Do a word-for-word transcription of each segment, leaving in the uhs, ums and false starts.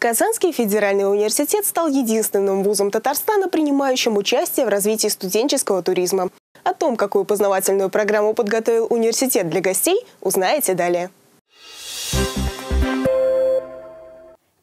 Казанский федеральный университет стал единственным вузом Татарстана, принимающим участие в развитии студенческого туризма. О том, какую познавательную программу подготовил университет для гостей, узнаете далее.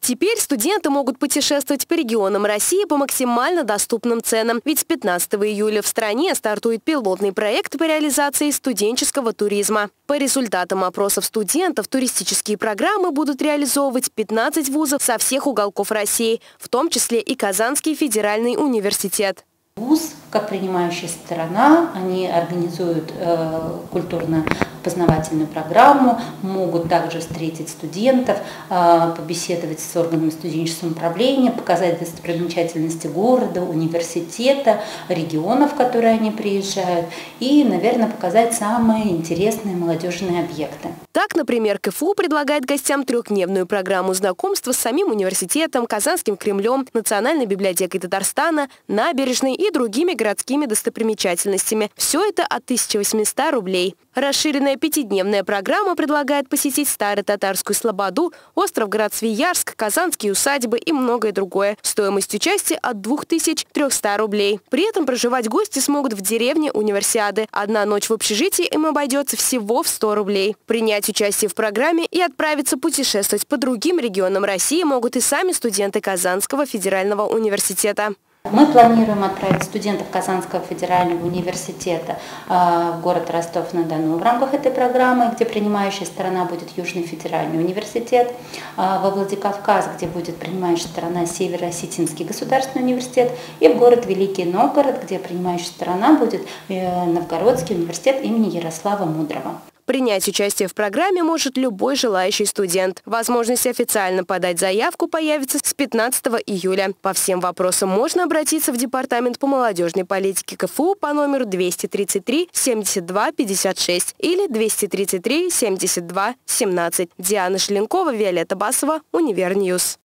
Теперь студенты могут путешествовать по регионам России по максимально доступным ценам. Ведь с пятнадцатого июля в стране стартует пилотный проект по реализации студенческого туризма. По результатам опросов студентов туристические программы будут реализовывать пятнадцать вузов со всех уголков России, в том числе и Казанский федеральный университет. ВУЗ, как принимающая сторона, они организуют э, культурно-познавательную программу, могут также встретить студентов, э, побеседовать с органами студенческого управления, показать достопримечательности города, университета, регионов, в которые они приезжают, и, наверное, показать самые интересные молодежные объекты. Так, например, КФУ предлагает гостям трехдневную программу знакомства с самим университетом, Казанским Кремлем, Национальной библиотекой Татарстана, набережной и другими городскими достопримечательностями. Все это от тысячи восьмисот рублей. Расширенная пятидневная программа предлагает посетить старую Татарскую слободу, остров Град Свияжск, Казанские усадьбы и многое другое. Стоимость участия от двух тысяч трёхсот рублей. При этом проживать гости смогут в деревне Универсиады. Одна ночь в общежитии им обойдется всего в сто рублей. Принять участие в программе и отправиться путешествовать по другим регионам России могут и сами студенты Казанского федерального университета. Мы планируем отправить студентов Казанского федерального университета в город Ростов-на-Дону в рамках этой программы, где принимающая сторона будет Южный Федеральный университет, во Владикавказ, где будет принимающая сторона Северо-Осетинский Государственный университет, и в город Великий Новгород, где принимающая сторона будет Новгородский университет имени Ярослава Мудрого. Принять участие в программе может любой желающий студент. Возможность официально подать заявку появится с пятнадцатого июля. По всем вопросам можно обратиться в Департамент по молодежной политике КФУ по номеру двести тридцать три семьдесят два пятьдесят шесть или двести тридцать три семьдесят два семнадцать. Диана Шеленкова, Виолетта Басова, Универ-Ньюс.